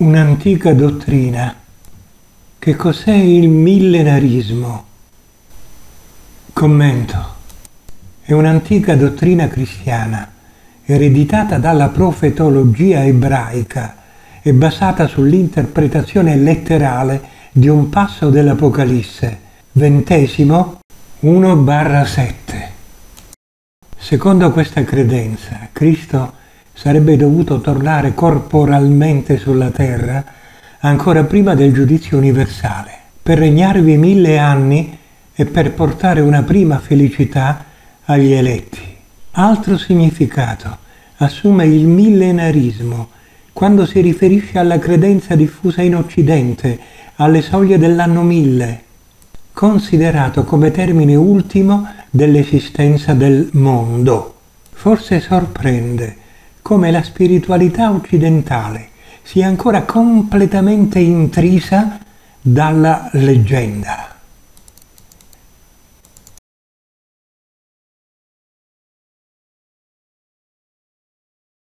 un'antica dottrina. Che cos'è il millenarismo? Commento. È un'antica dottrina cristiana, ereditata dalla profetologia ebraica e basata sull'interpretazione letterale di un passo dell'Apocalisse, 20, 1-7. Secondo questa credenza, Cristo sarebbe dovuto tornare corporalmente sulla terra ancora prima del giudizio universale, per regnarvi 1000 anni e per portare una prima felicità agli eletti. Altro significato assume il millenarismo quando si riferisce alla credenza diffusa in Occidente alle soglie dell'anno 1000, considerato come termine ultimo dell'esistenza del mondo. Forse sorprende come la spiritualità occidentale sia ancora completamente intrisa dalla leggenda.